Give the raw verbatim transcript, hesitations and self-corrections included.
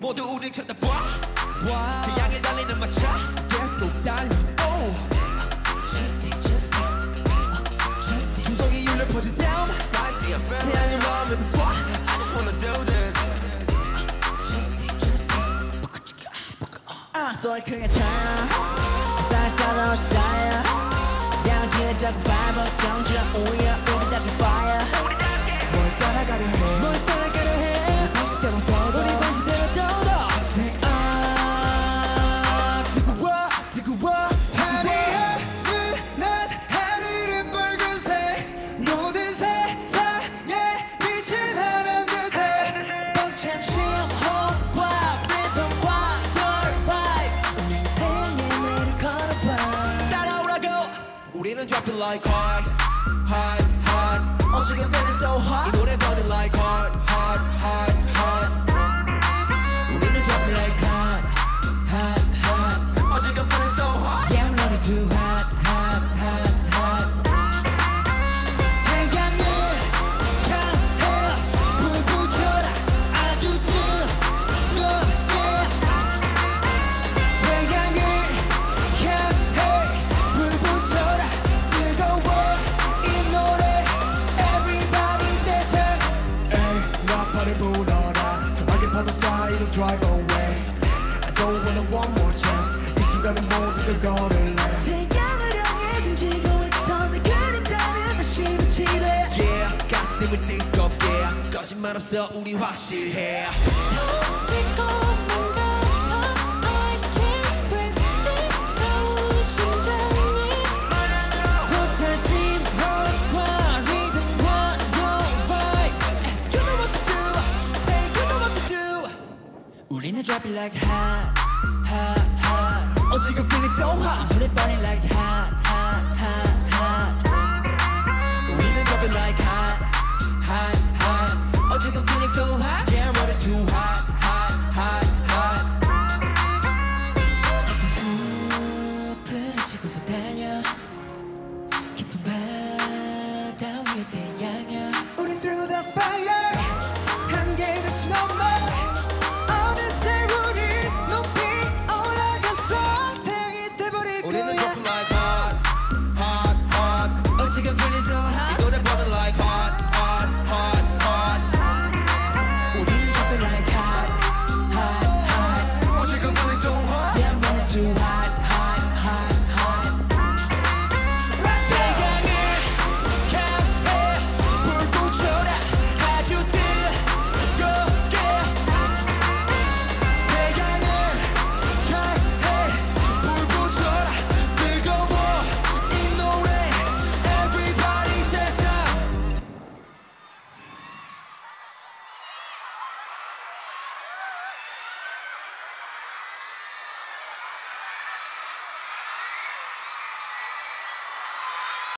모두 우릴 쳐다봐 와. 그 향을 달리는 마차 계속 달려 oh. Juicy juicy Juicy 두성이 울려 퍼진 down 태양이 마음에 더 쏴 I just wanna do this Juicy juicy uh. 소리 크게 차 쌀쌀 나올 스타일 태양 뒤에 자꾸 밟아 경주 오야 우리 다 be fire 뭘 따라가려 해 뭘 따라가려 해 방식대로 떠도 우리 방식대로 떠도 I say ah 뜨거워 뜨거워 파리의 눈난 하늘은 붉은색 모든 세상에 미친 하나 듯해 벅찬 심호흡과 리듬과 your vibe 우리 인생의 내일을 걸어봐 따라오라고 우리는 dropping like hot hot hot Oh, she can feel it so hot. You know that body like hot, hot, hot, hot. We're gonna drop it like hot, hot, hot. Oh, she can feel it so hot. Yeah, I'm running too hot, hot, hot, hot. 태양을 향해 불 붙여라 아주 뜨겁게. 태양을 향해 불 붙여라 뜨거워 이 노래. Drive away. I don't want one more chance. 이 순간은 모든 걸 걸을래. 태양을 향해 등지고 있던 내 그림자는 다시 빛이 돼. Yeah, 가슴을 뜨겁게. 거짓말 없어 우리 확실해. 터질 것만 같아. I can't breathe. 뜨거운 심장이. 벅찬 심호흡과 리듬과 your vibe. You know what to do. Hey, you know what to do. 우리는 drop it like hot, hot, hot. Oh, 지금 feeling so hot. Put it burning like hot, hot, hot, hot. 우리는 drop it like hot.